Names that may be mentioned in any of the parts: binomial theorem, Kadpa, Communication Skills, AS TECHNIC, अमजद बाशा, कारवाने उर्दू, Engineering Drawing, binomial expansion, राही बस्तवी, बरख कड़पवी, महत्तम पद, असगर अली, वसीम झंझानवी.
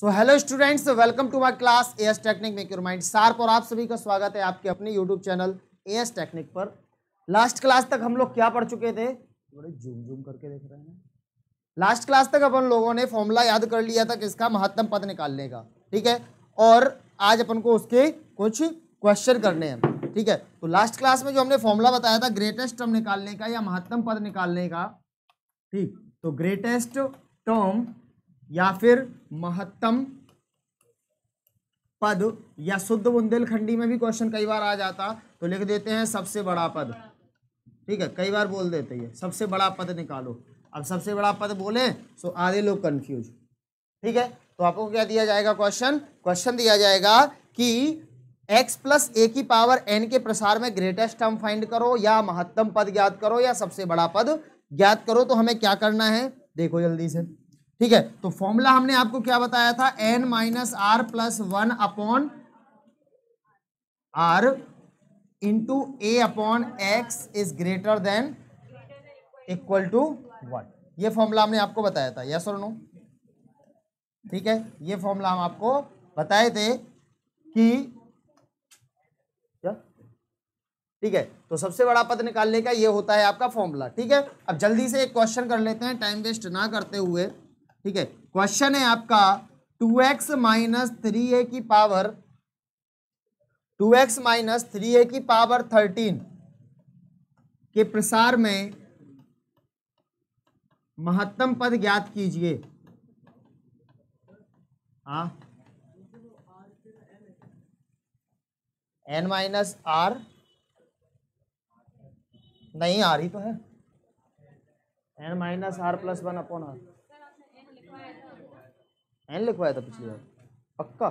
So hello students, welcome to my class AS technique make your mind sharp. और आप सभी का स्वागत है आपके अपने यूट्यूब चैनल एएस टेक्निक पर। लास्ट क्लास तक हम लोग क्या पढ़ चुके थे, बड़े जूम जूम करके देख रहे हैं। लास्ट क्लास तक अपन लोगों ने फॉर्मूला याद कर लिया था किसका, महत्तम पद निकालने का, ठीक है। और आज अपन को उसके कुछ क्वेश्चन करने हैं, ठीक है। तो लास्ट क्लास में जो हमने फॉर्मूला बताया था ग्रेटेस्ट टर्म निकालने का या महत्तम पद निकालने का, ठीक, तो ग्रेटेस्ट टर्म या फिर महत्तम पद या शुद्ध बुंदेलखंडी में भी क्वेश्चन कई बार आ जाता तो लिख देते हैं सबसे बड़ा पद, ठीक है। कई बार बोल देते हैं सबसे बड़ा पद निकालो। अब सबसे बड़ा पद बोले सो आधे लोग कंफ्यूज, ठीक है। तो आपको क्या दिया जाएगा क्वेश्चन, क्वेश्चन दिया जाएगा कि x प्लस ए की पावर n के प्रसार में ग्रेटेस्ट टर्म फाइंड करो या महत्तम पद ज्ञात करो या सबसे बड़ा पद ज्ञात करो। तो हमें क्या करना है, देखो जल्दी से, ठीक है। तो फॉर्मूला हमने आपको क्या बताया था, n minus are plus 1 upon are into A upon x is greater than equal to 1। ये फॉर्मूला हमने आपको बताया था, यस और नो, ठीक है। ये फॉर्मूला हम आपको बताए थे कि क्या, ठीक है। तो सबसे बड़ा पद निकालने का ये होता है आपका फॉर्मूला, ठीक है। अब जल्दी से एक क्वेश्चन कर लेते हैं टाइम वेस्ट ना करते हुए, ठीक है। क्वेश्चन है आपका 2x माइनस 3a की पावर 2x माइनस 3a की पावर 13 के प्रसार में महत्तम पद ज्ञात कीजिए। हाँ, n माइनस आर, नहीं आर ही तो है, n minus are plus 1 upon r, n लिखवाया था पिछली बार पक्का।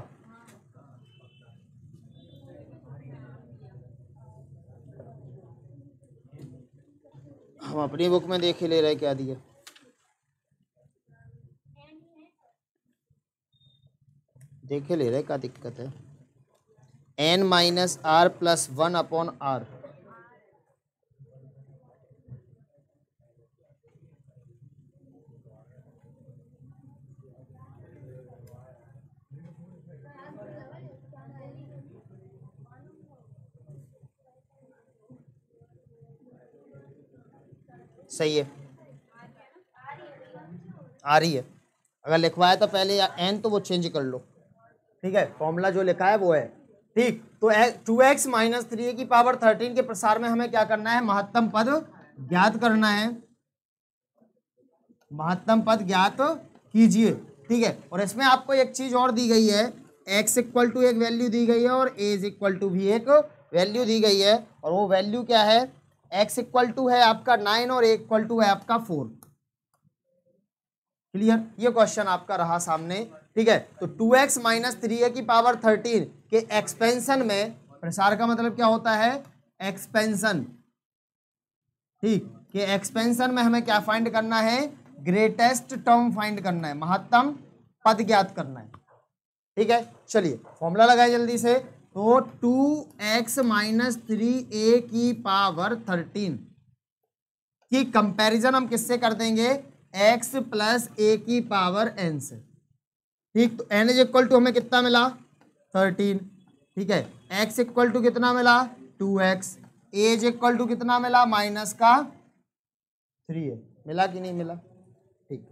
हम अपनी बुक में देख ही ले रहे क्या दिया, देखे ले रहे, क्या दिक्कत है। N minus are plus 1 upon r, सही है आ रही है। अगर लिखवाया था पहले एन तो वो चेंज कर लो, ठीक है। फॉर्मूला जो लिखा है वो है, ठीक। तो 2x माइनस 3a की पावर 13 के प्रसार में हमें क्या करना है, महत्तम पद ज्ञात करना है। महत्तम पद ज्ञात कीजिए, ठीक है। और इसमें आपको एक चीज और दी गई है, x इक्वल टू एक वैल्यू दी गई है और a इज इक्वल टू भी एक वैल्यू दी गई है। और वो वैल्यू क्या है, x इक्वल टू है आपका 9 और a इक्वल टू है आपका 4। क्लियर, ये क्वेश्चन आपका रहा सामने, ठीक है। तो 2x माइनस 3a की पावर 13 के एक्सपेंशन में, प्रसार का मतलब क्या होता है एक्सपेंशन, ठीक, के एक्सपेंशन में हमें क्या फाइंड करना है, ग्रेटेस्ट टर्म फाइंड करना है, महत्तम पद ज्ञात करना है, ठीक है। चलिए फॉर्मूला लगाए जल्दी से। तो 2x माइनस 3a की पावर 13 की कंपैरिजन हम किससे कर देंगे, x प्लस a की पावर n से, ठीक। तो n इज इक्वल टू हमें कितना मिला 13, ठीक है। x इक्वल टू कितना मिला 2x, a is equal to कितना मिला माइनस का 3a, मिला कि नहीं मिला, ठीक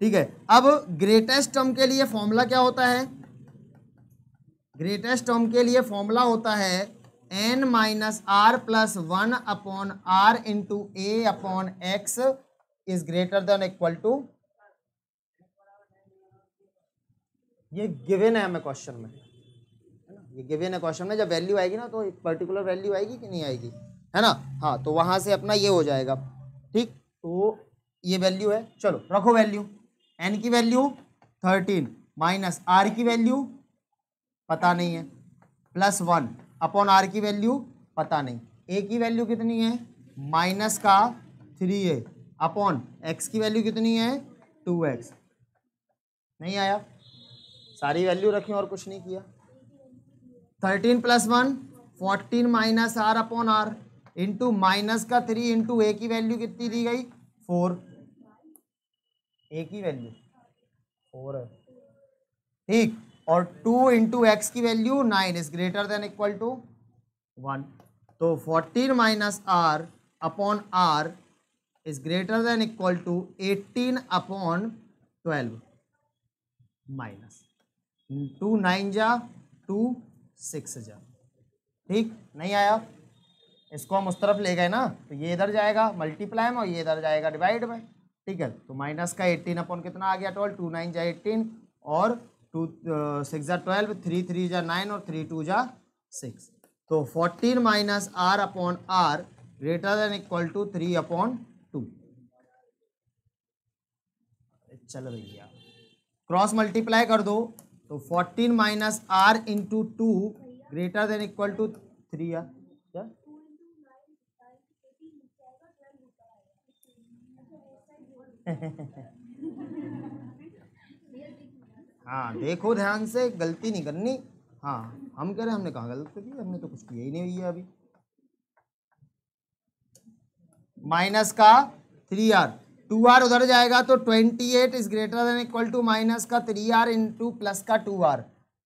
ठीक है। अब ग्रेटेस्ट टर्म के लिए फॉर्मूला क्या होता है, ग्रेटेस्ट टर्म के लिए फॉर्मूला होता है n minus are plus 1 upon are into A upon x is greater than equal to, ये गिवन है हमें क्वेश्चन में, है ना, ये गिवन है क्वेश्चन में। जब वैल्यू आएगी ना तो एक पर्टिकुलर वैल्यू आएगी कि नहीं आएगी, है ना, हाँ, तो वहां से अपना ये हो जाएगा, ठीक। तो ये वैल्यू है, चलो रखो वैल्यू, n की वैल्यू 13 माइनस आर की वैल्यू पता नहीं है, प्लस 1 अपॉन आर की वैल्यू पता नहीं, ए की वैल्यू कितनी है माइनस का 3a अपॉन एक्स की वैल्यू कितनी है 2x। नहीं आया, सारी वैल्यू रखी और कुछ नहीं किया। 13 plus 1 14 minus r upon are into minus का 3 इंटू ए की वैल्यू कितनी दी गई 4, ए की वैल्यू 4 है, ठीक। और 2 into x की value 9 is greater than equal to 1, तो 14 minus r upon r is greater than equal to 18 upon 12 minus 2 9 जा 2 6 जा, ठीक। नहीं आया, इसको हम उस तरफ ले गए ना, तो ये इधर जाएगा मल्टीप्लाई में और ये इधर जाएगा डिवाइड में, ठीक है। तो माइनस का 18 अपॉन कितना आ गया 12, 2 9 जा 18 और 2 6 जा 12, 3 3 जा 9 और 3 2 जा 6। तो 14 minus r upon r greater than equal to 3 upon 2। चल भैया क्रॉस मल्टीप्लाई कर दो, तो 14 minus r into 2 greater than equal to 3 है। हाँ देखो ध्यान से, गलती नहीं करनी। हाँ हम कह रहे हैं, हमने कहाँ गलत करी, हमने तो कुछ किया ही नहीं हुई है अभी। माइनस का 3r, 2r उधर जाएगा तो 28 is greater than equal to minus का 3r इंटू प्लस का 2r,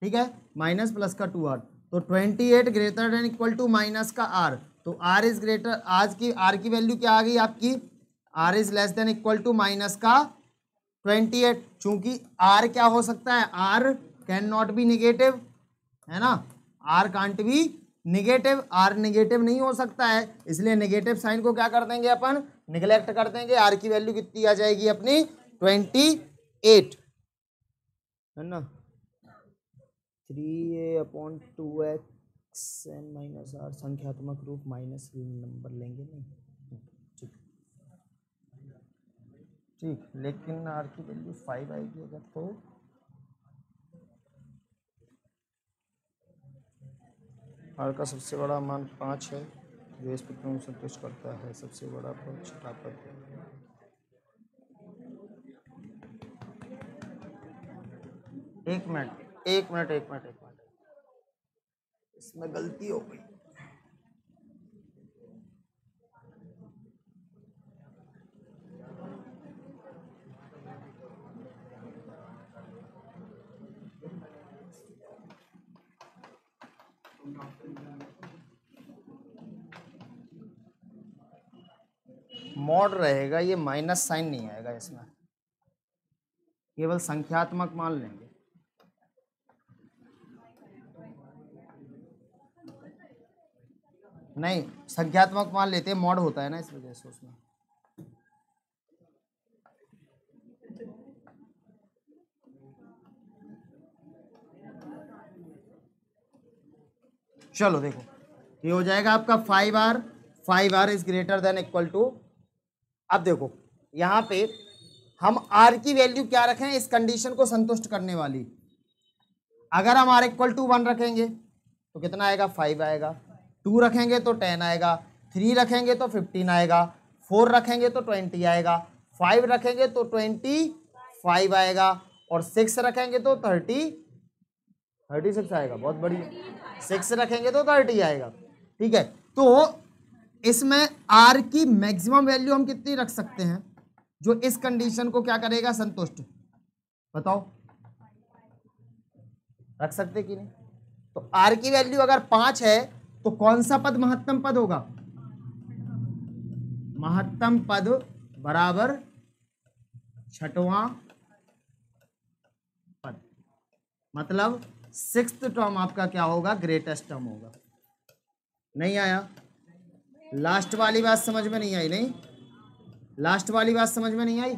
ठीक है, माइनस प्लस का 2r, तो 28 greater than equal to minus का r, तो r इज ग्रेटर, आज की r की वैल्यू क्या आ गई आपकी, r is less than equal to minus का 28, चूंकि r क्या हो सकता है, r can not be negative, है ना, r can't be negative, r negative नहीं हो सकता है, इसलिए निगेटिव साइन को क्या कर देंगे अपन, निगलेक्ट कर देंगे। r की वैल्यू कितनी आ जाएगी अपनी 28, है ना, 3a upon 2x and minus r, संख्यात्मक रूप माइनस नंबर लेंगे नहीं, ठीक। लेकिन r की वैल्यू 5 आएगी अगर, तो r का सबसे बड़ा मान 5 है जो इस प्रक्रम संतुष्ट करता है, सबसे बड़ा पद छोटा पद है। एक मिनट, इसमें गलती हो गई। मोड रहेगा ये, माइनस साइन नहीं आएगा इसमें, केवल संख्यात्मक मान लेंगे। नहीं, संख्यात्मक मान लेते हैं, मोड होता है ना इस वजह से उसमें। चलो देखो, ये हो जाएगा आपका 5r is greater than equal to, अब देखो यहाँ पे हम r की वैल्यू क्या रखें इस कंडीशन को संतुष्ट करने वाली, अगर हम r equal to 1 रखेंगे तो कितना आएगा 5 आएगा, 2 रखेंगे तो 10 आएगा, 3 रखेंगे तो 15 आएगा, 4 रखेंगे तो 20 आएगा, 5 रखेंगे तो 25 आएगा, और 6 रखेंगे तो 36 आएगा, बहुत बढ़िया, 6 रखेंगे तो 30 आएगा, ठीक है। तो इसमें r की मैक्सिमम वैल्यू हम कितनी रख सकते हैं जो इस कंडीशन को क्या करेगा संतुष्ट, बताओ रख सकते कि नहीं। तो r की वैल्यू अगर 5 है तो कौन सा पद महत्तम पद होगा, महत्तम पद बराबर छठवां पद, मतलब 6th टर्म आपका क्या होगा, ग्रेटेस्ट टर्म होगा। नहीं आया, लास्ट वाली बात समझ में नहीं आई, नहीं लास्ट वाली बात समझ में नहीं आई,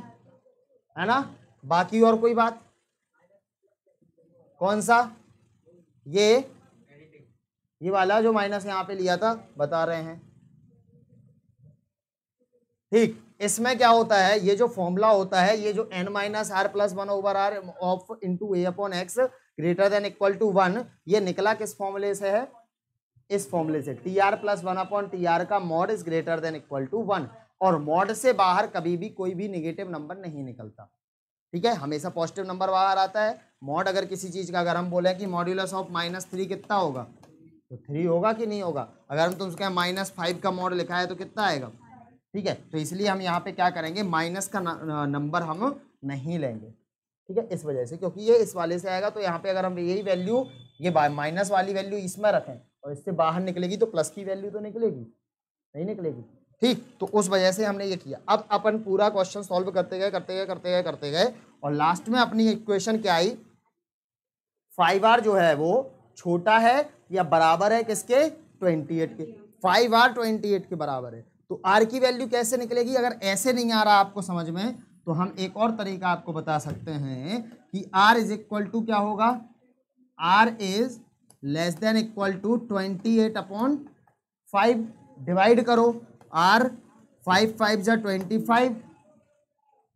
है ना। बाकी और कोई बात, कौन सा ये वाला जो माइनस यहाँ पे लिया था बता रहे हैं, ठीक। इसमें क्या होता है, ये जो फॉर्मूला होता है, ये जो n minus r plus 1 over r into a upon x greater than equal to 1, ये निकला किस फॉर्मूले से है, इस फॉर्मूले से tr plus 1 upon tr का mod is greater than equal to 1, और mod से बाहर कभी भी कोई भी नेगेटिव नंबर नहीं निकलता, ठीक है, हमेशा पॉजिटिव नंबर बाहर आता है। mod अगर किसी चीज़ का, अगर हम बोले कि मॉड्यूलस ऑफ -3 कितना होगा तो 3 होगा कि नहीं होगा, अगर हम तुमसे कहें -5 का mod लिखा है तो कितना आएगा, ठीक है। तो इसलिए हम यहाँ पे क्या करेंगे, माइनस का नंबर हम नहीं लेंगे, ठीक है, इस वजह से, क्योंकि ये इस वाले से आएगा। तो यहाँ पे अगर हम यही वैल्यू, ये माइनस वाली वैल्यू इसमें रखें और इससे बाहर निकलेगी तो प्लस की वैल्यू तो निकलेगी नहीं, निकलेगी, ठीक। तो उस वजह से हमने ये किया। अब अपन पूरा क्वेश्चन सॉल्व करते गए और लास्ट में अपनी इक्वेशन क्या आई, 5R जो है वो छोटा है या बराबर है किसके, 28 के। 5R 28 के बराबर है, तो R की वैल्यू कैसे निकलेगी? अगर ऐसे नहीं आ रहा आपको समझ में, तो हम एक और तरीका आपको बता सकते हैं कि R इज इक्वल टू क्या होगा, R is less than equal to 28/5 divide करो, R 5 5 जा 25,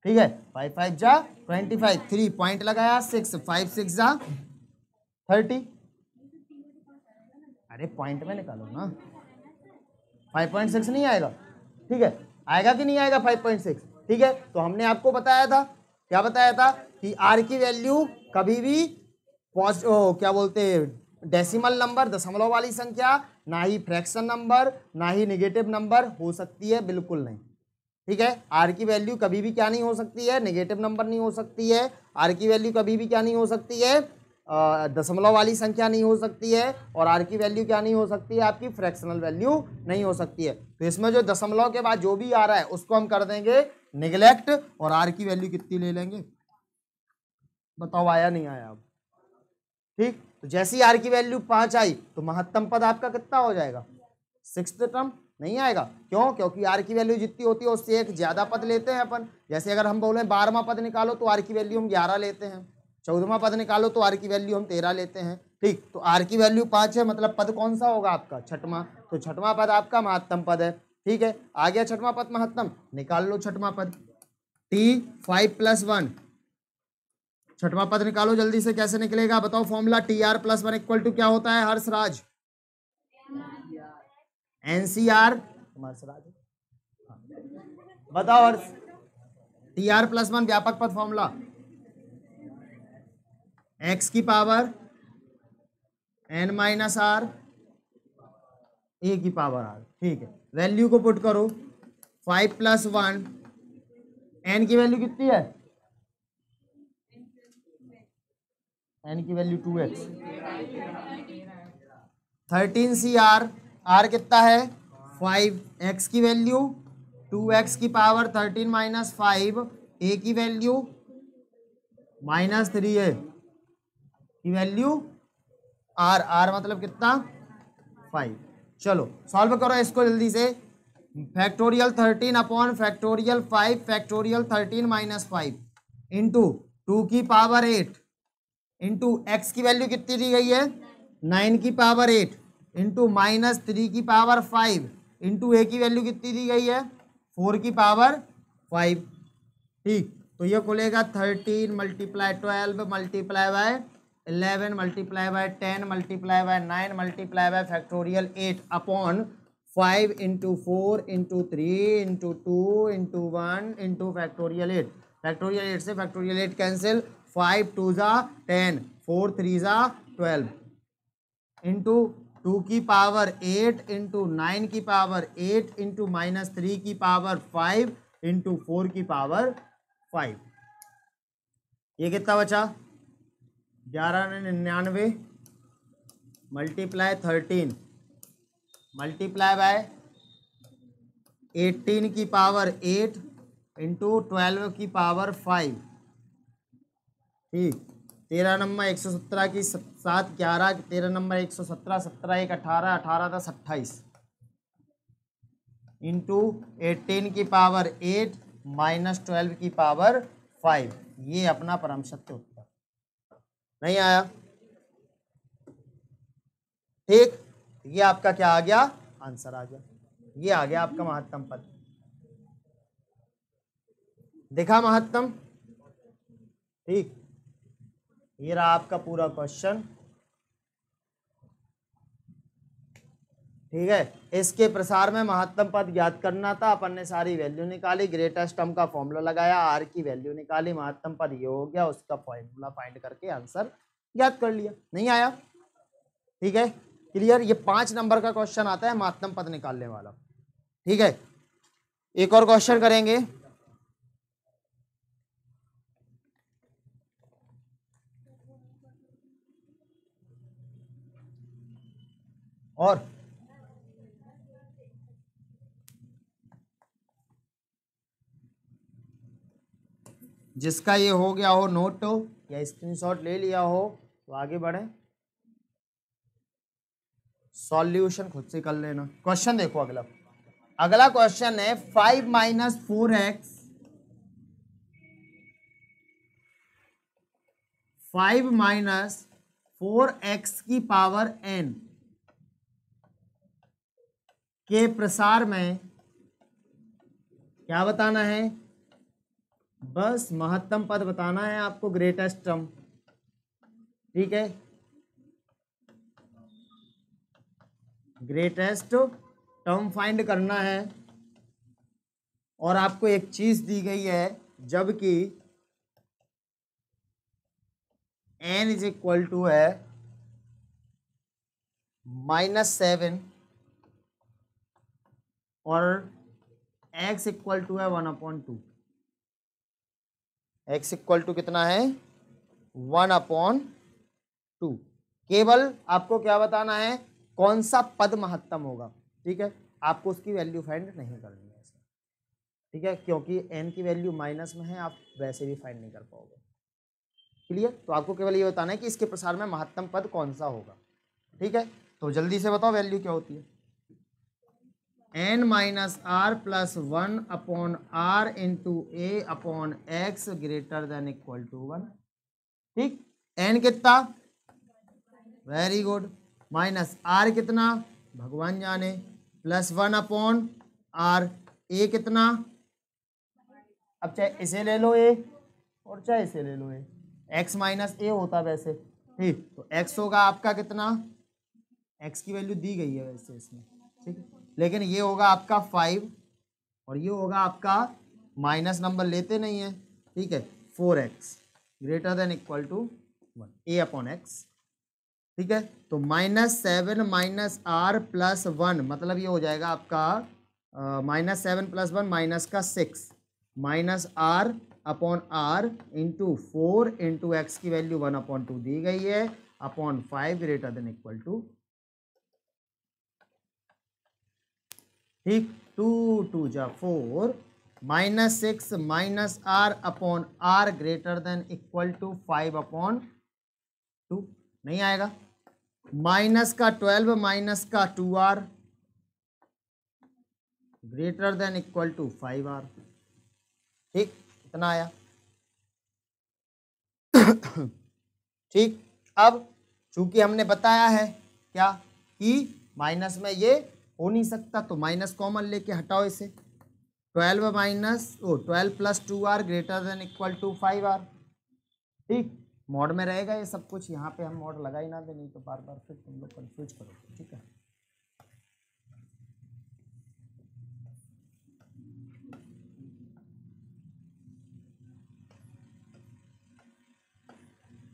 ठीक है, 5 5 जा 25, 3 पॉइंट लगाया, 6 5 6 जा 30, अरे पॉइंट में निकालो ना, 5.6 नहीं आएगा, ठीक है, आएगा कि नहीं आएगा 5.6, ठीक है। तो हमने आपको बताया था, क्या बताया था कि R की वैल्यू कभी भी क्या बोलते हैं, डेसिमल नंबर, दशमलव वाली संख्या, ना ही फ्रैक्शन नंबर, ना ही नेगेटिव नंबर हो सकती है, बिल्कुल नहीं, ठीक है। R की वैल्यू कभी भी क्या नहीं हो सकती है, नेगेटिव नंबर नहीं हो सकती है। R की वैल्यू कभी भी क्या नहीं हो सकती है, दशमलव वाली संख्या नहीं हो सकती है। और R की वैल्यू क्या नहीं हो सकती है, आपकी फ्रैक्शनल वैल्यू नहीं हो सकती है। तो इसमें जो दशमलव के बाद जो भी आ रहा है उसको हम कर देंगे निगलेक्ट, और R की वैल्यू कितनी ले लेंगे, बताओ आया नहीं आया अब, ठीक। तो जैसी R की वैल्यू 5 आई तो महत्तम पद आपका कितना हो जाएगा, 6th टर्म नहीं आएगा। क्यों? क्योंकि R की वैल्यू जितनी होती है उससे एक ज़्यादा पद लेते हैं अपन। जैसे अगर हम बोलें 12वां पद निकालो तो R की वैल्यू हम 11 लेते हैं, 14वां पद निकालो तो R की वैल्यू हम 13 लेते हैं, ठीक। तो R की वैल्यू 5 है, मतलब पद कौन सा होगा आपका, 6वां। तो 6वां पद आपका महत्तम पद है, ठीक है। आ गया 6वां पद महत्तम, निकाल लो 6वां पद, T 5 + 1। 6वां पद निकालो जल्दी से, कैसे निकलेगा बताओ फॉर्मूला। TR + 1 इक्वल टू क्या होता है हर्षराज, NCR, बताओ हर्ष। TR + 1 व्यापक पद फॉर्मूला, X⁻N - R A⁻R, ठीक है। वैल्यू को पुट करो, 5 + 1, N की वैल्यू कितनी है, N की वैल्यू 2X, 13 CR, R कितना है 5, X की वैल्यू 2X⁻13 - 5, A की वैल्यू -3, A की वैल्यू R मतलब कितना 5। चलो सॉल्व करो इसको जल्दी से, factorial 13 upon factorial 5 factorial 13 - 5 × 2⁸8 into X की वैल्यू कितनी दी गई है 9⁸8 इंटू -3⁵ इंटू A की वैल्यू कितनी दी गई है 4⁵ 5, ठीक। तो ये खुलेगा 13 × 12 × 11 × 10 × 9 × 8 / 5 × 4 × 3 × 2 × 1 × फैक्टोरियल 8 से फैक्टोरियल 8 कैंसिल, 5 2 जा 10, 4 3 जा 12 इंटू 2⁸8 इंटू 9⁸8 इंटू -3⁵ 5 इंटू 4⁵ 5। ये कितना बचा 1199 × 13 × 18⁸8 इंटू 12⁵5, ठीक। 13 नंबर 117 की 7 11 13 नंबर 117 17 1 18 18 10 28 इंटू 18⁸8 -12⁵ ये अपना परम सत्य उत्तर नहीं आया, ठीक। ये आपका क्या आ गया आंसर आ गया, ये आ गया आपका महत्तम पद। देखा महत्तम, ठीक। ये रहा आपका पूरा क्वेश्चन, ठीक है। इसके प्रसार में महत्तम पद ज्ञात करना था, अपन ने सारी वैल्यू निकाली, ग्रेटेस्ट टर्म का फॉर्मूला लगाया, R की वैल्यू निकाली, महत्तम पद ये हो गया, उसका फॉर्मूला फाइंड करके आंसर ज्ञात कर लिया। नहीं आया, ठीक है, क्लियर। ये 5 नंबर का क्वेश्चन आता है महत्तम पद निकालने वाला, ठीक है। एक और क्वेश्चन करेंगे, और जिसका ये हो गया हो नोट हो या स्क्रीनशॉट ले लिया हो तो आगे बढ़े, सॉल्यूशन खुद से कर लेना। क्वेश्चन देखो अगला, अगला क्वेश्चन है 5 - 4x 5 - 4x की पावर n के प्रसार में क्या बताना है, बस महत्तम पद बताना है आपको, ग्रेटेस्ट टर्म। ठीक है, ग्रेटेस्ट टर्म फाइंड करना है। और आपको एक चीज दी गई है, जबकि n= है -7 और x= है 1/2। x= कितना है 1/2। केवल आपको क्या बताना है, कौन सा पद महत्तम होगा। ठीक है, आपको उसकी वैल्यू फाइंड नहीं करनी है। ठीक है, क्योंकि n की वैल्यू माइनस में है, आप वैसे भी फाइंड नहीं कर पाओगे। क्लियर, तो आपको केवल ये बताना है कि इसके प्रसार में महत्तम पद कौन सा होगा। ठीक है, तो जल्दी से बताओ वैल्यू क्या होती है। n - r + 1/r × a/x > 1। ठीक, n कितना, वेरी गुड, -r कितना भगवान जाने, +1/r, a कितना, अब चाहे इसे ले लो a और चाहे इसे ले लो a, x - a होता वैसे। ठीक, तो x होगा आपका कितना, x की वैल्यू दी गई है वैसे इसमें, ठीक है, लेकिन ये होगा आपका 5 और ये होगा आपका माइनस, नंबर लेते नहीं है। ठीक है, 4x > 1 a/x। ठीक है, तो -7 - r + 1, मतलब ये हो जाएगा आपका -7 + 1 -6 -r/r × 4 × x की वैल्यू 1/2 दी गई है, / 5 > 2। ठीक, 2 × 4 -6 -r/r > 5/2 नहीं आएगा, -12 -2r > 5r। ठीक, इतना आया। ठीक, अब चूंकि हमने बताया है क्या कि माइनस में ये हो नहीं सकता, तो माइनस कॉमन लेके हटाओ इसे, 12 + 2r > 5r। ठीक, मॉड में रहेगा ये सब कुछ, यहाँ पे हम मॉड लगा ही ना दे, नहीं तो बार बार फिर तुम लोग कन्फ्यूज करोगे। ठीक है,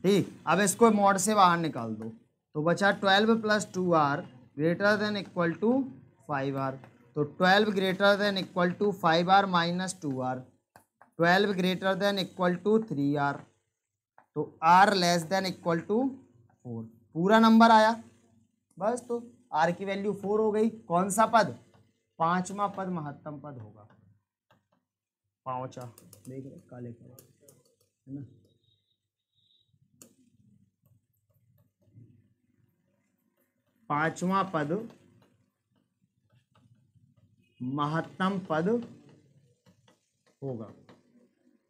ठीक, अब इसको मॉड से बाहर निकाल दो, तो बचा 12 + 2r > 5r। तो 12 > 5r -2r, 12 > 3r, तो r < = 4। पूरा नंबर आया बस, तो r की वैल्यू 4 हो गई। कौन सा पद, 5वां पद महत्तम पद होगा, पाँचा देख रहे काले कलर है ना। पाँचवां पद महत्तम पद होगा।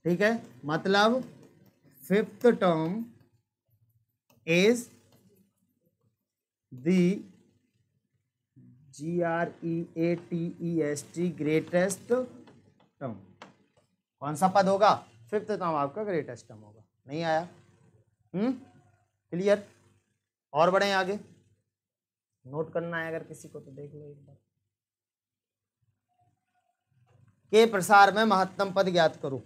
ठीक है, मतलब 5th term is the greatest term। कौन सा पद होगा, 5th term आपका greatest term होगा। नहीं आया, क्लियर। और बढ़े आगे, नोट करना है अगर किसी को तो देख लो एक बार। के प्रसार में महत्तम पद ज्ञात करो।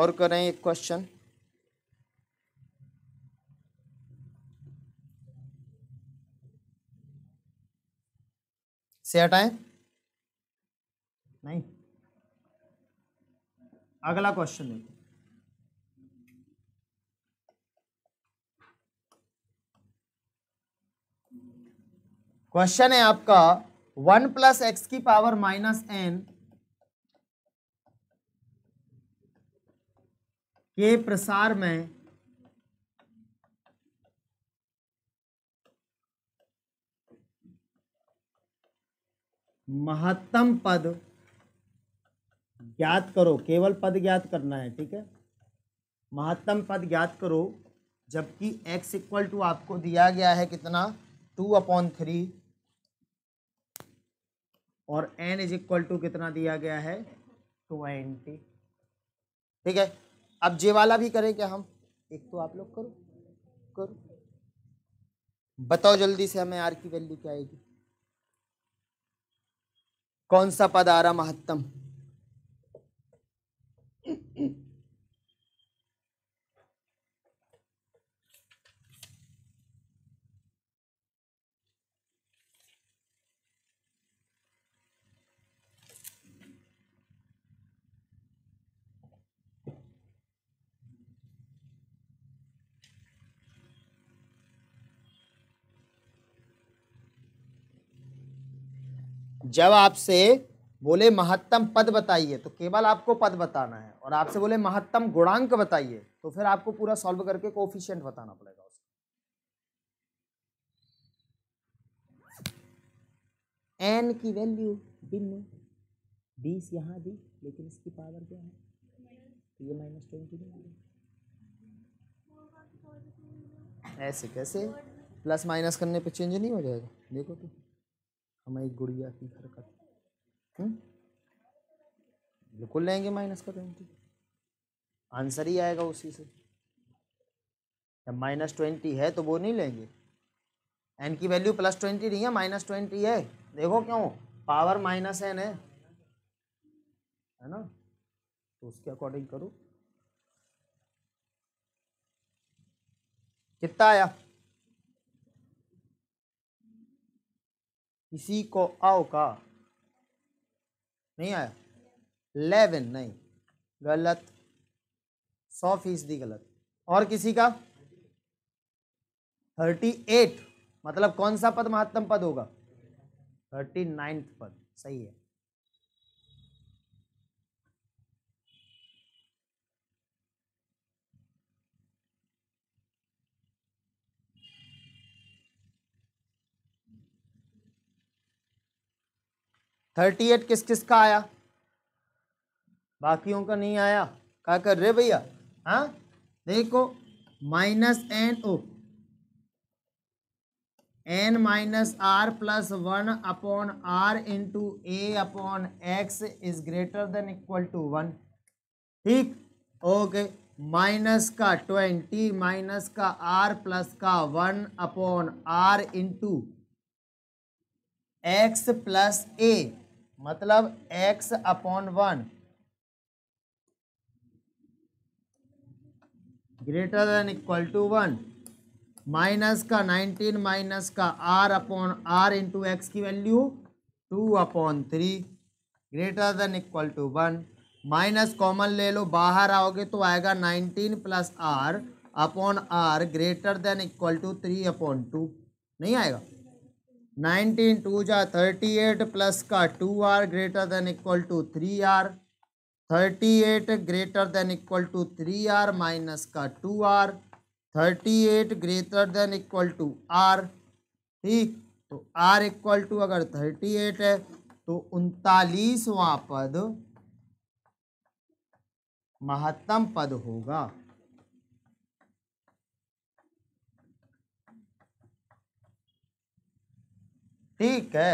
और करें एक क्वेश्चन, से हटाएं। अगला क्वेश्चन देखो, क्वेश्चन है आपका 1 + x⁻n के प्रसार में महत्तम पद ज्ञात करो। केवल पद ज्ञात करना है, ठीक है, महत्तम पद ज्ञात करो। जबकि x इक्वल टू आपको दिया गया है कितना 2/3 और n इक्वल टू कितना दिया गया है 20, ठीक है। अब जे वाला भी करें क्या हम? एक तो आप लोग करो, बताओ जल्दी से हमें r की वैल्यू क्या आएगी, कौन सा पद आ रहा महत्तम। जब आपसे बोले महत्तम पद बताइए तो केवल आपको पद बताना है, और आपसे बोले महत्तम गुणांक बताइए तो फिर आपको पूरा सॉल्व करके कोएफिशिएंट बताना पड़ेगा उसका। एन की वैल्यू बिन्नू 20 यहाँ दी, लेकिन इसकी पावर क्या है, ये -20। ऐसे कैसे प्लस माइनस करने पे चेंज नहीं हो जाएगा? देखो तो हमारी गुड़िया की हरकत, बिल्कुल लेंगे माइनस का 20, आंसर ही आएगा उसी से। जब -20 है तो वो नहीं लेंगे, n की वैल्यू +20 नहीं है, -20 है। देखो क्यों, पावर -n है ना, तो उसके अकॉर्डिंग करो। कितना आया इसी को आओ का नहीं आया 11, नहीं गलत, 100% गलत। और किसी का 38, मतलब कौन सा पद महत्तम पद होगा? 39वां पद, सही है। -38 किस किस का आया? बाकियों का नहीं आया। क्या कर रहे भैया? हाँ देखो, -n/r + 1/r × a/x > 1, ठीक, ओके। माइनस का 20 माइनस का r प्लस का 1/r × x + a, मतलब x/1 > 1 माइनस का 19 माइनस का r/r × x की वैल्यू 2/3 > 1 माइनस कॉमन ले लो, बाहर आओगे तो आएगा 19 + r/r > 3/2, नहीं आएगा। 19 × 2 = 38 प्लस का 2r > 3r, 38 > 3r माइनस का 2r, 38 > r, ठीक। तो r इक्वल टू अगर 38 है तो 39वां पद महत्तम पद होगा। ठीक है,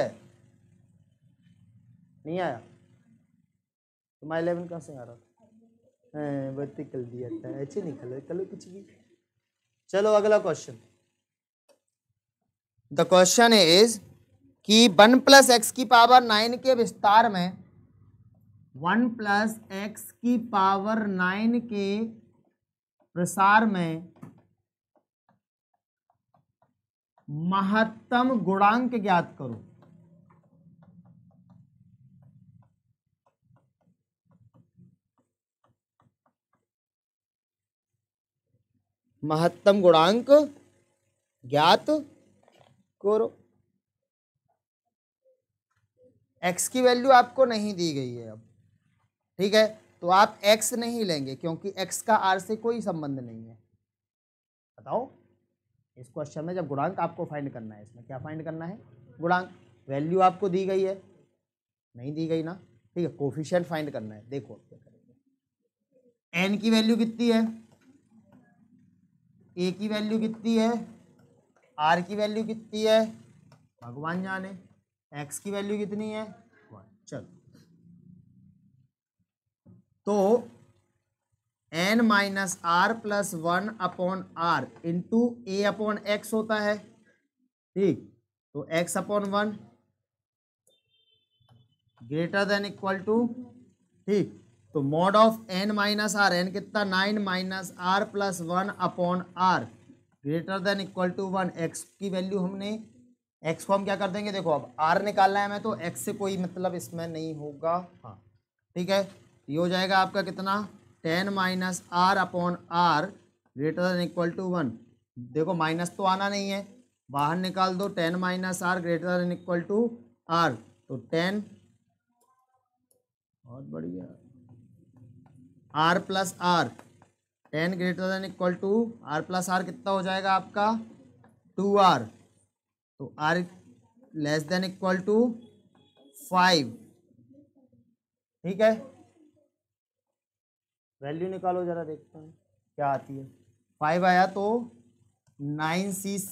नहीं आया तो 11 कहाँ से आ रहा था? बत्ती कल दिया था, ऐसे निकल कलो कुछ भी। चलो अगला क्वेश्चन। द क्वेश्चन इज कि 1 + x⁹ के विस्तार में 1 + x⁹ के प्रसार में महत्तम गुणांक ज्ञात करो। महत्तम गुणांक ज्ञात करो। x की वैल्यू आपको नहीं दी गई है अब, ठीक है, तो आप x नहीं लेंगे क्योंकि x का r से कोई संबंध नहीं है। बताओ इस क्वेश्चन में जब गुणांक आपको फाइंड करना है, इसमें क्या फाइंड करना है? गुणांक। वैल्यू आपको दी गई है? नहीं दी गई ना, ठीक है, कोफिशिएंट फाइंड करना है। देखो क्या करेंगे, n की वैल्यू कितनी है, a की वैल्यू कितनी है, r की वैल्यू कितनी है, भगवान जाने, x की वैल्यू कितनी है 1। चलो तो n minus are plus 1/r into a upon x होता है, ठीक, तो x अपॉन 1 ग्रेटर देन इक्वल टू, ठीक, तो mod of n minus r, n कितना 9 minus are plus 1/r greater than equal to 1। X की वैल्यू हमने, एक्स को हम क्या कर देंगे, देखो अब आर निकालना है हमें तो एक्स से कोई मतलब इसमें नहीं होगा, हाँ ठीक है, ये हो जाएगा आपका कितना 10 minus r/r greater than equal to 1। देखो माइनस तो आना नहीं है, बाहर निकाल दो 10 minus r greater than equal to r, तो 10, बहुत बढ़िया, r plus r, 10 greater than equal to r plus r कितना हो जाएगा आपका 2r, तो r less than equal to 5, ठीक है। वैल्यू निकालो जरा, देखते हैं क्या आती है। 5 आया तो 5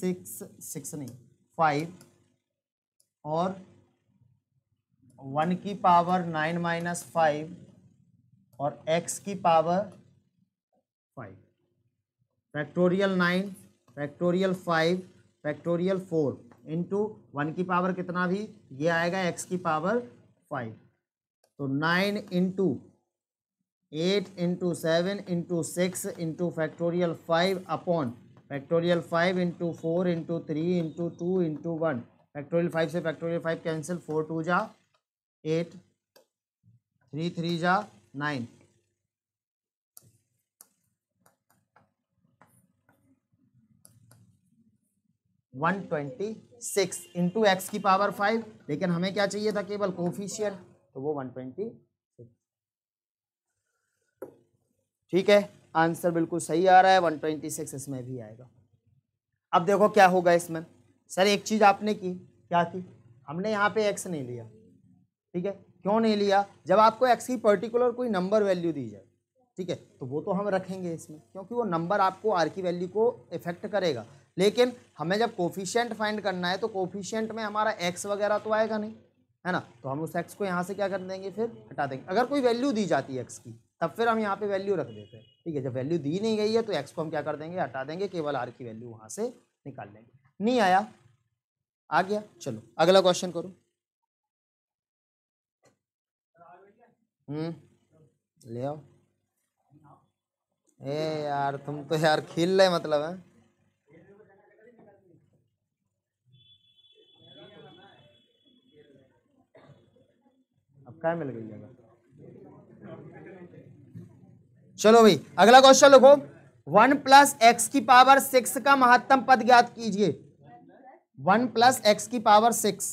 और 1 की पावर 9 माइनस 5 और x की power 5, factorial 9, factorial 5, factorial 4 into 1 की पावर कितना भी, ये आएगा x की पावर 5, तो 9 into 8 into 7 into 6 into factorial 5 upon factorial 5 into 4 into 3 into 2 into 1, factorial 5 से फैक्टोरियल 5 कैंसिल, 4×2 जा 8, 3×3 जा 9, वन 26 इंटू एक्स की पावर 5, लेकिन हमें क्या चाहिए था, केवल कोफिशिएंट, तो वो 126, ठीक है, आंसर बिल्कुल सही आ रहा है, 126 इसमें भी आएगा। अब देखो क्या होगा इसमें, सर एक चीज़ आपने की, क्या की, हमने यहाँ पे एक्स नहीं लिया, ठीक है, क्यों नहीं लिया, जब आपको एक्स की पर्टिकुलर कोई नंबर वैल्यू दी जाए, ठीक है, तो वो तो हम रखेंगे इसमें क्योंकि वो नंबर आपको आर की वैल्यू को इफेक्ट करेगा, लेकिन हमें जब कोफिशिएंट फाइंड करना है तो कोफिशिएंट में हमारा एक्स वगैरह तो आएगा नहीं, है ना, तो हम उस एक्स को यहाँ से क्या कर देंगे, फिर हटा देंगे। अगर कोई वैल्यू दी जाती है एक्स की तब फिर हम यहाँ पे वैल्यू रख देते हैं, ठीक है, जब वैल्यू दी नहीं गई है तो एक्स को हम क्या कर देंगे, हटा देंगे, केवल आर की वैल्यू वहाँ से निकाल लेंगे। नहीं आया, आ गया, चलो अगला क्वेश्चन करो। ले आओ, ए यार तुम तो यार खेल रहे मतलब है, अब क्या मिल गई जगह। चलो भाई अगला क्वेश्चन लिखो, 1 + x की पावर 6 का महत्तम पद ज्ञात कीजिए। 1 + x की पावर 6,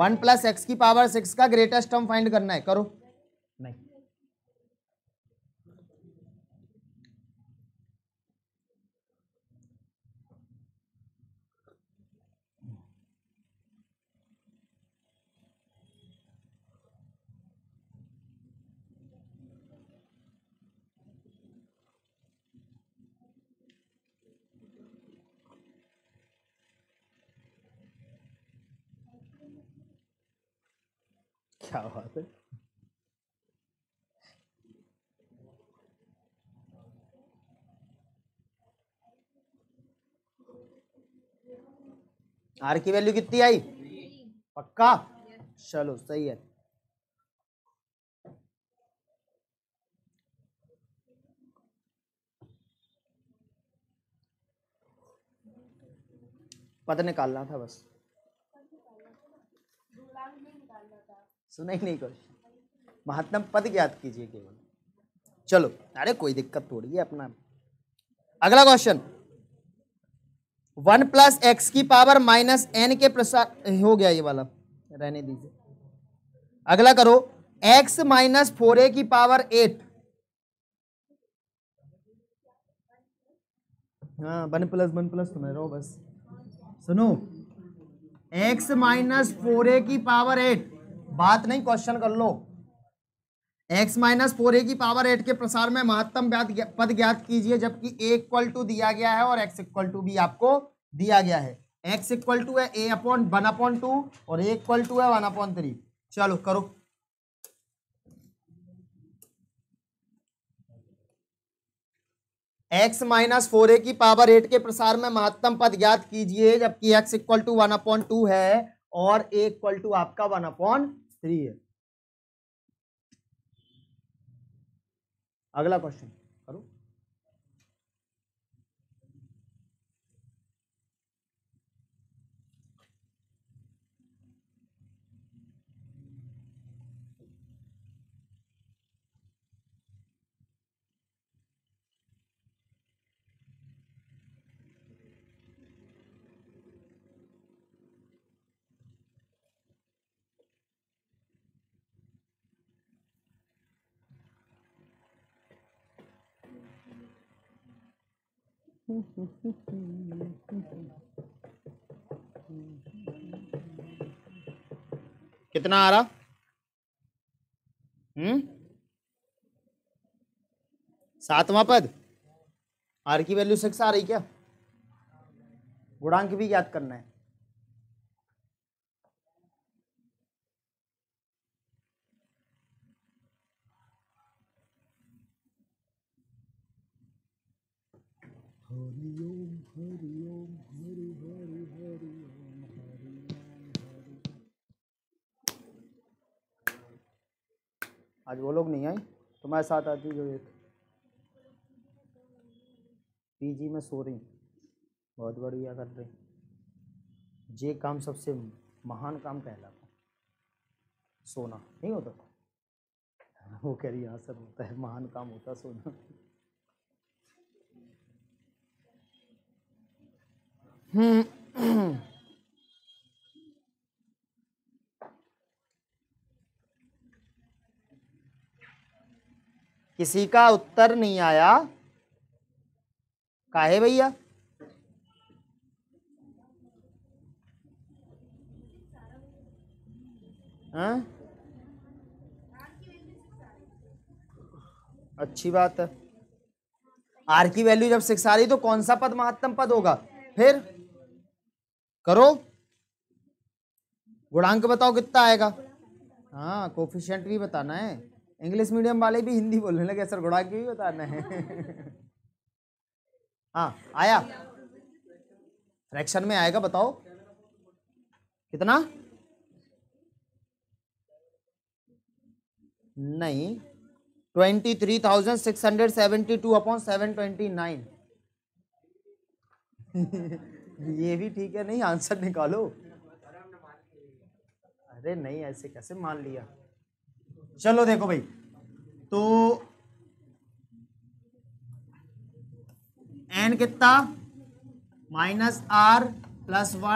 1 + x की पावर 6 का ग्रेटेस्ट टर्म फाइंड करना है, करो, नहीं, क्या बात है, आर की वैल्यू कितनी आई, पक्का, चलो सही है। पद निकालना था बस, सुना ही नहीं कुछ। महत्तम पद ज्ञात कीजिए केवल, चलो, अरे कोई दिक्कत थोड़ी है अपना। अगला क्वेश्चन, 1 + x की पावर - n के प्रसार हो गया, ये वाला रहने दीजिए। अगला करो, x - 4a की पावर 8। हाँ, 1 + 1 सुन रहे हो बस, सुनो। x - 4a की पावर 8, बात नहीं, क्वेश्चन कर लो। x - 4a की पावर 8 के प्रसार में महत्तम पद ज्ञात कीजिए, जबकि a इक्वल टू दिया गया है और x इक्वल टू भी आपको दिया गया है। x इक्वल टू है a/1/2 और a इक्वल टू है 1/3। चलो करो, x - 4a की पावर 8 के प्रसार में महत्तम पद ज्ञात कीजिए, जबकि x इक्वल टू 1/2 है और a इक्वल टू आपका 1/3 है। अगला क्वेश्चन करो। कितना आ रहा? सातवां पद, आर की वैल्यू 6 आ रही क्या? गुणांक भी याद करना है। आज वो लोग नहीं आए, तुम्हारे साथ आती जो एक पीजी में सो रही, बहुत बढ़िया कर रही। जे काम सबसे महान काम कहलाता, सोना नहीं होता था। वो कह रही हाँ सब होता है, महान काम होता सोना। किसी का उत्तर नहीं आया, काहे भैया? हाँ, अच्छी बात है। आर की वैल्यू जब 6 आ रही तो कौन सा पद महत्तम पद होगा? फिर करो, गुणांक बताओ कितना आएगा। हाँ, कोफिशिएंट भी बताना है। इंग्लिश मीडियम वाले भी हिंदी बोलने लगे, सर गुणांक भी बताना है। हाँ आया, फ्रैक्शन में आएगा, बताओ कितना? नहीं, 23,672/729। ये भी ठीक है, नहीं आंसर निकालो। अरे नहीं, ऐसे कैसे मान लिया? चलो देखो भाई, तो n कितना? -r + 1/r (4a/x > >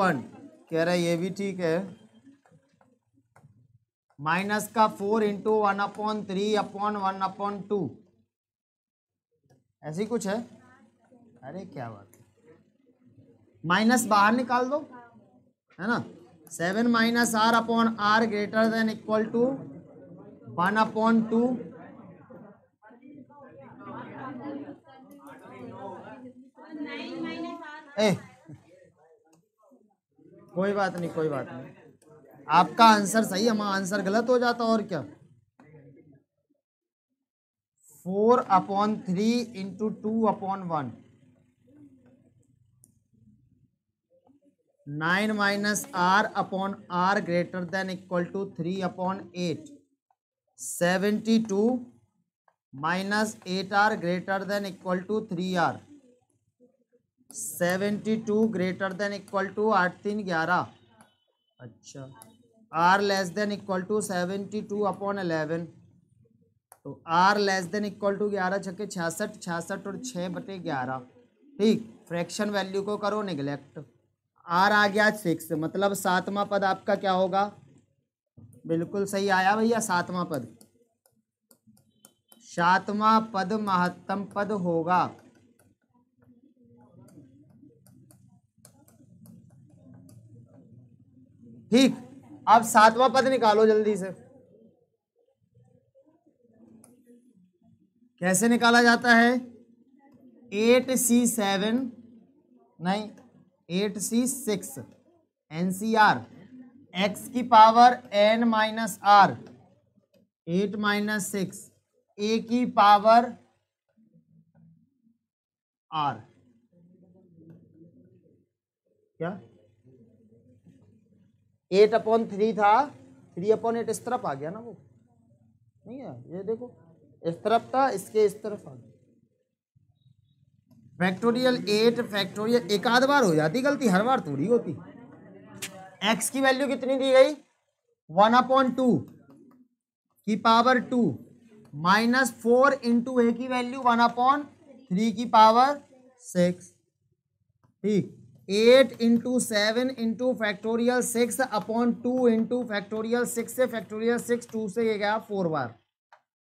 1। कह रहा है ये भी ठीक है। -4 × 1/3 / 1/2, ऐसी कुछ है। अरे क्या बात है, माइनस बाहर निकाल दो, है ना। 7 - r > r > 1/2। कोई बात नहीं, कोई बात नहीं, आपका आंसर सही है, हमारा आंसर गलत हो जाता और क्या। 4/3 × 2/1। 9 - r / r > 3/8। 72 - 8r > 3r। 72 greater than equal to 8×3=11। अच्छा, r less than equal to 72/11। तो r less than equal to 11 × 6 = 66, 66 और 6/11। ठीक, फ्रैक्शन वैल्यू को करो निगलेक्ट। आर आ गया 6, मतलब 7वां पद आपका क्या होगा? बिल्कुल सही आया भैया, 7वां पद। 7वां पद महत्तम पद होगा। ठीक, अब 7वां पद निकालो जल्दी से। कैसे निकाला जाता है? 8C6 NCR x की पावर n - r 8 - 6 a की पावर r। क्या 8/3 था, 3/8 इस तरफ आ गया ना, वो नहीं है, ये देखो इस तरफ था, इसके इस तरफ आ गया। फैक्टोरियल 8 एक आध बार हो जाती गलती, हर बार थोड़ी होती। x की वैल्यू कितनी दी गई? 1/2 की पावर 2 माइनस 4 × a की वैल्यू 1/3 की पावर 6। ठीक, 8 × 7 × फैक्टोरियल 6 / 2 × फैक्टोरियल 6 से फैक्टोरियल 6 2 से ये गया 4 बार,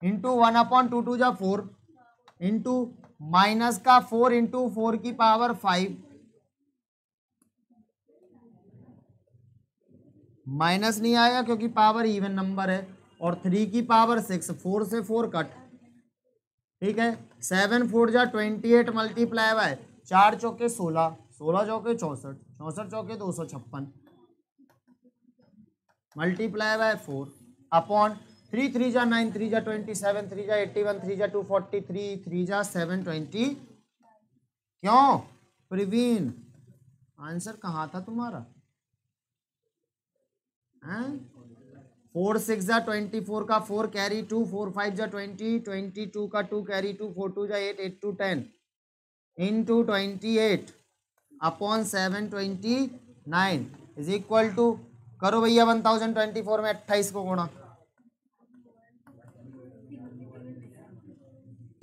इंटू 1/2 = 4 इंटू माइनस का 4 × 4 की पावर 5 माइनस नहीं आएगा क्योंकि पावर इवन नंबर है, और 3 की पावर 6, 4 से 4 कट। ठीक है, 7 × 4 = 28 multiply by 4 × 4 = 16, 16 × 4 = 64, 64 × 4 = 256 multiply by 4 upon 3 × 3 = 9, 3 × 27, 3 × 81, 3 × 243, 3 × 720। क्यों प्रवीण, आंसर कहाँ था तुम्हारा? 4 × 6 = 24 का 4 कैरी 2, 4 × 5 = 20, 22 का 2 carry 2, 4 × 2 = 8, 8 × 10 into 28 upon 729 is equal to, करो भैया 1024 में 28 को गुणा।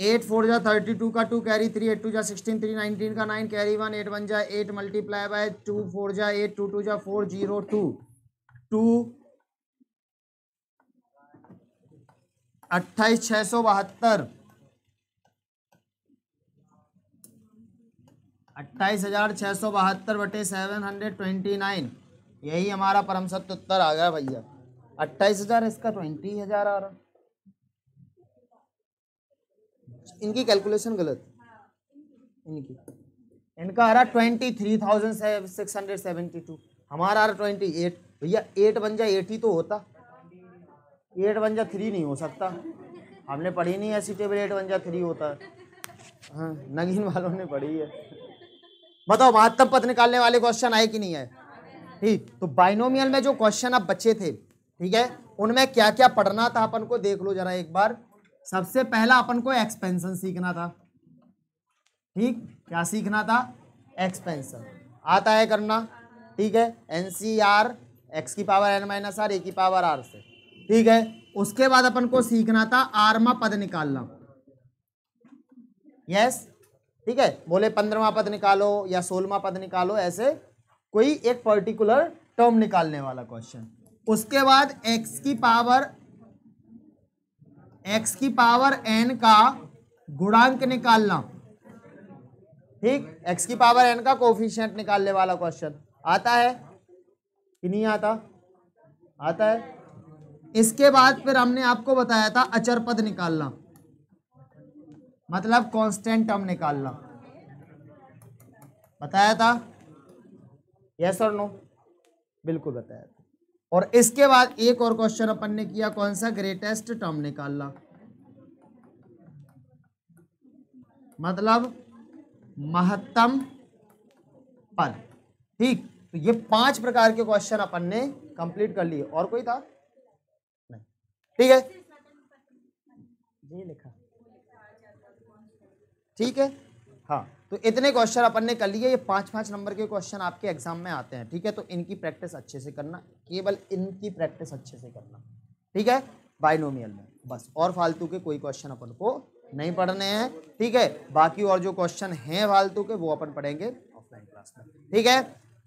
8 × 4 = 32 का 2 कैरी 3, 8 × 2 = 16, 3 × 19 का 9 कैरी 1, 8 × 1 = 8 मल्टीप्लाई बाय 2 × 4 = 8, 2 × 2 = 4, 0 2 2। 28,672, 28,672 बटे 729, यही हमारा परम सत्य उत्तर आ गया भैया। 28,000 इसका 20,000 आ रहा, इनकी कैलकुलेशन गलत, इनकी इनका आ रहा 23,672, हमारा आ रहा 28। भैया 8 × 8 ही तो होता, 8 × 3 नहीं हो सकता, हमने पढ़ी नहीं ऐसी टेबल। 8 × 3 होता है, हाँ नगीन वालों ने पढ़ी है। बताओ महत्तम पद निकालने वाले क्वेश्चन आए कि नहीं आए? ठीक, तो बाइनोमियल में जो क्वेश्चन अब बचे थे, ठीक है, उनमें क्या क्या पढ़ना था अपन को देख लो जरा एक बार। सबसे पहला अपन को एक्सपेंशन सीखना था। ठीक, क्या सीखना था? एक्सपेंशन आता है करना, ठीक है, एनसीआर x की पावर n - r a की पावर r से। ठीक है, उसके बाद अपन को सीखना था आरवा पद निकालना। यस, ठीक है, बोले 15वां पद निकालो या 16वां पद निकालो, ऐसे कोई एक पर्टिकुलर टर्म निकालने वाला क्वेश्चन। उसके बाद x की पावर n का गुणांक निकालना। ठीक, x की पावर n का कोफिशिएंट निकालने वाला क्वेश्चन आता है कि नहीं आता? आता है। इसके बाद फिर हमने आपको बताया था अचर पद निकालना, मतलब कांस्टेंट टर्म निकालना, बताया था, यस और नो? बिल्कुल बताया था। और इसके बाद एक और क्वेश्चन अपन ने किया, कौन सा? ग्रेटेस्ट टर्म निकालना, मतलब महत्तम पद। ठीक, तो ये 5 प्रकार के क्वेश्चन अपन ने कंप्लीट कर लिए। और कोई था? नहीं। ठीक है, ये लिखा, ठीक है, हाँ। तो इतने क्वेश्चन अपन ने कर लिए, ये 5-5 नंबर के क्वेश्चन आपके एग्जाम में आते हैं, ठीक है। तो इनकी प्रैक्टिस अच्छे से करना, केवल इनकी प्रैक्टिस अच्छे से करना, ठीक है, बाइनोमियल में बस। और फालतू के कोई क्वेश्चन अपन को नहीं पढ़ने हैं, ठीक है। बाकी और जो क्वेश्चन हैं फालतू के वो अपन पढ़ेंगे ऑफलाइन क्लास में, ठीक है।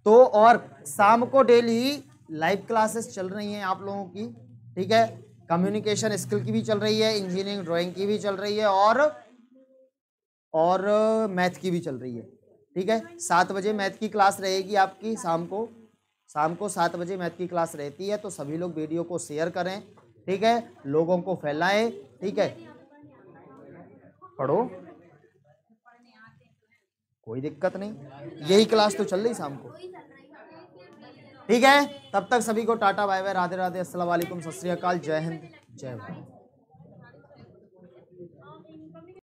तो और शाम को डेली लाइव क्लासेस चल रही हैं आप लोगों की, ठीक है। कम्युनिकेशन स्किल की भी चल रही है, इंजीनियरिंग ड्राइंग की भी चल रही है, और मैथ की भी चल रही है, ठीक है। 7 बजे मैथ की क्लास रहेगी आपकी, शाम को 7 बजे मैथ की क्लास रहती है। तो सभी लोग वीडियो को शेयर करें, ठीक है, लोगों को फैलाएं, ठीक है। पढ़ो, कोई दिक्कत नहीं, यही क्लास तो चल रही शाम को, ठीक है। तब तक सभी को टाटा, बाय बाय, राधे राधे, अस्सलाम वालेकुम, सत श्री अकाल, जय हिंद, जय भारत।